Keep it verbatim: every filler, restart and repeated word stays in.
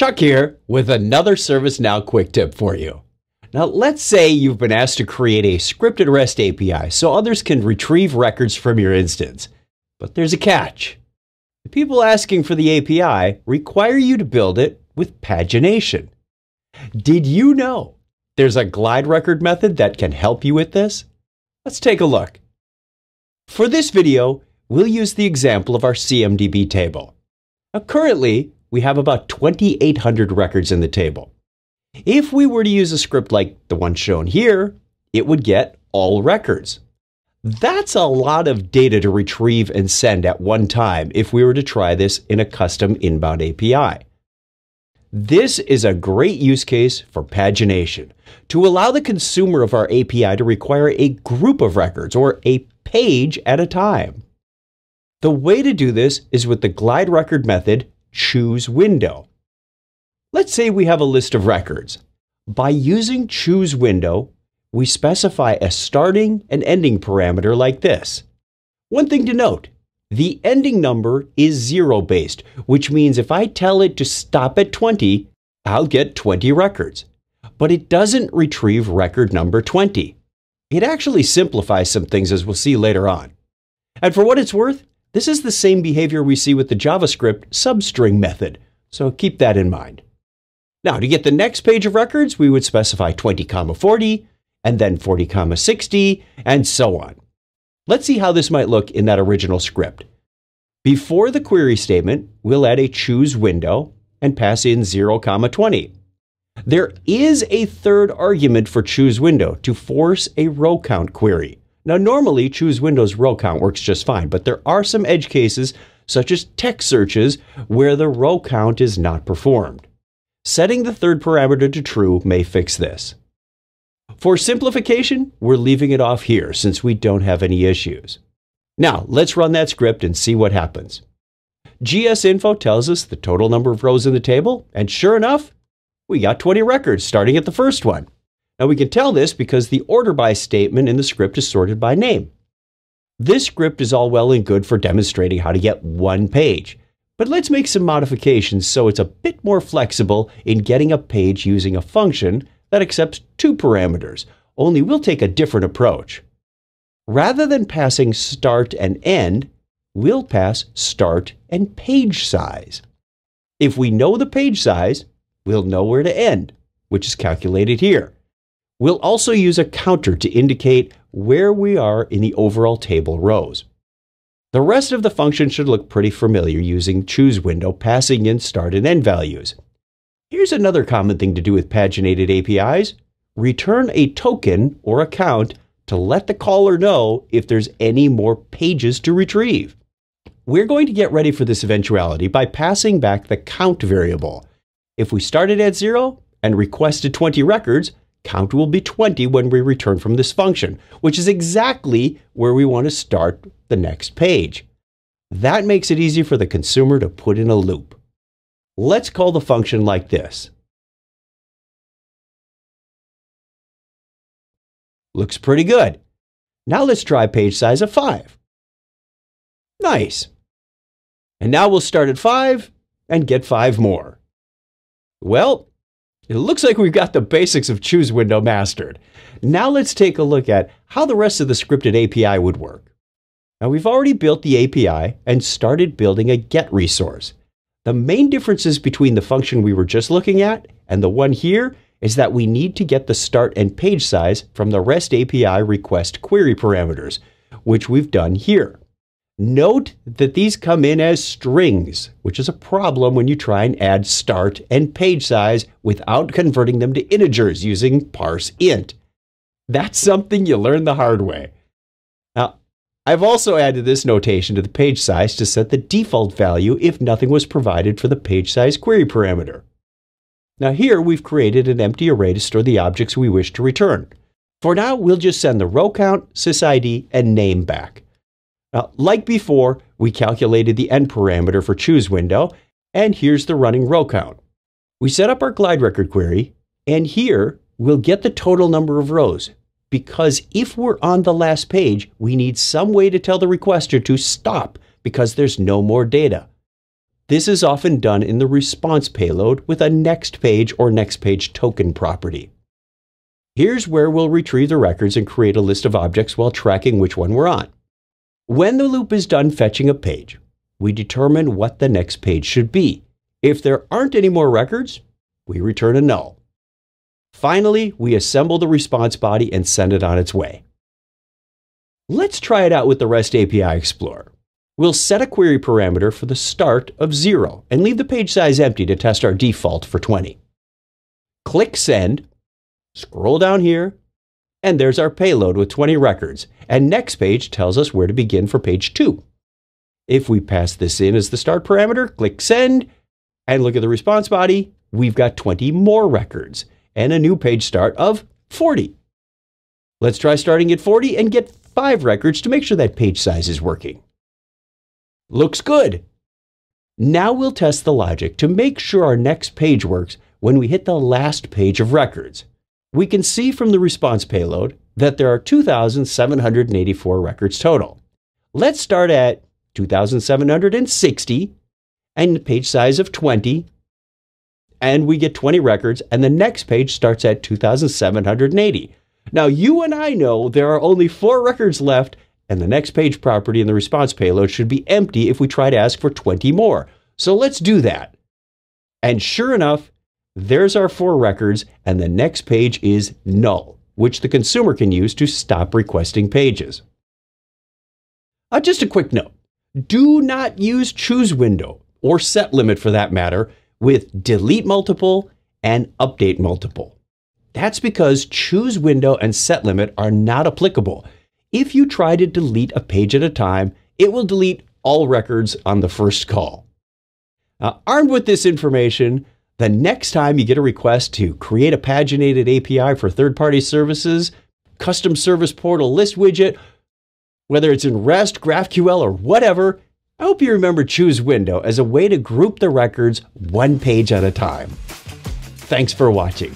Chuck here with another ServiceNow quick tip for you. Now let's say you've been asked to create a scripted REST A P I so others can retrieve records from your instance. But there's a catch. The people asking for the A P I require you to build it with pagination. Did you know there's a GlideRecord method that can help you with this? Let's take a look. For this video, we'll use the example of our C M D B table. Now, currently, we have about twenty-eight hundred records in the table. If we were to use a script like the one shown here, it would get all records. That's a lot of data to retrieve and send at one time if we were to try this in a custom inbound A P I. This is a great use case for pagination, to allow the consumer of our A P I to require a group of records or a page at a time. The way to do this is with the GlideRecord method chooseWindow. Let's say we have a list of records. By using chooseWindow, we specify a starting and ending parameter like this. One thing to note, the ending number is zero based, which means if I tell it to stop at twenty, I'll get twenty records. But it doesn't retrieve record number twenty. It actually simplifies some things, as we'll see later on. And for what it's worth, this is the same behavior we see with the JavaScript substring method, so keep that in mind. Now, to get the next page of records, we would specify twenty comma forty, and then forty comma sixty, and so on. Let's see how this might look in that original script. Before the query statement, we'll add a chooseWindow and pass in zero comma twenty. There is a third argument for chooseWindow to force a row count query. Now, normally chooseWindow's row count works just fine, but there are some edge cases, such as text searches, where the row count is not performed. Setting the third parameter to true may fix this. For simplification, we're leaving it off here since we don't have any issues. Now, let's run that script and see what happens. GSInfo tells us the total number of rows in the table, and sure enough, we got twenty records starting at the first one. Now, we can tell this because the order by statement in the script is sorted by name. This script is all well and good for demonstrating how to get one page, but let's make some modifications so it's a bit more flexible in getting a page using a function that accepts two parameters, only we'll take a different approach. Rather than passing start and end, we'll pass start and page size. If we know the page size, we'll know where to end, which is calculated here. We'll also use a counter to indicate where we are in the overall table rows. The rest of the function should look pretty familiar using chooseWindow, passing in start and end values. Here's another common thing to do with paginated A P Is. Return a token or a count to let the caller know if there's any more pages to retrieve. We're going to get ready for this eventuality by passing back the count variable. If we started at zero and requested twenty records, count will be twenty when we return from this function, which is exactly where we want to start the next page. That makes it easy for the consumer to put in a loop. Let's call the function like this. Looks pretty good. Now let's try page size of five. Nice. And now we'll start at five and get five more. Well, it looks like we've got the basics of chooseWindow mastered. Now let's take a look at how the rest of the scripted A P I would work. Now we've already built the A P I and started building a GET resource. The main differences between the function we were just looking at and the one here is that we need to get the start and page size from the REST A P I request query parameters, which we've done here. Note that these come in as strings, which is a problem when you try and add start and page size without converting them to integers using parseInt. That's something you learn the hard way. I've also added this notation to the page size to set the default value if nothing was provided for the page size query parameter. Now here we've created an empty array to store the objects we wish to return. For now, we'll just send the row count, sysid, and name back. Now, like before, we calculated the end parameter for chooseWindow, and here's the running row count. We set up our GlideRecord query, and here we'll get the total number of rows, because if we're on the last page, we need some way to tell the requester to stop because there's no more data. This is often done in the response payload with a next page or next page token property. Here's where we'll retrieve the records and create a list of objects while tracking which one we're on. When the loop is done fetching a page, we determine what the next page should be. If there aren't any more records, we return a null. Finally, we assemble the response body and send it on its way. Let's try it out with the REST A P I Explorer. We'll set a query parameter for the start of zero and leave the page size empty to test our default for twenty. Click Send, scroll down here, and there's our payload with twenty records, and next page tells us where to begin for page two. If we pass this in as the start parameter, click Send, and look at the response body, we've got twenty more records, and a new page start of forty. Let's try starting at forty and get five records to make sure that page size is working. Looks good. Now we'll test the logic to make sure our next page works when we hit the last page of records. We can see from the response payload that there are two thousand seven hundred eighty-four records total. Let's start at two thousand seven hundred sixty and page size of twenty, and we get twenty records, and the next page starts at two thousand seven hundred eighty. Now you and I know there are only four records left, and the next page property in the response payload should be empty if we try to ask for twenty more. So let's do that. And sure enough, there's our four records, and the next page is null, which the consumer can use to stop requesting pages. Uh, just a quick note, do not use chooseWindow, or setLimit for that matter, with delete multiple and update multiple. That's because chooseWindow and setLimit are not applicable. If you try to delete a page at a time, it will delete all records on the first call. Now, armed with this information, the next time you get a request to create a paginated A P I for third-party services, custom service portal list widget, whether it's in REST, GraphQL, or whatever, I hope you remember chooseWindow as a way to group the records one page at a time. Thanks for watching.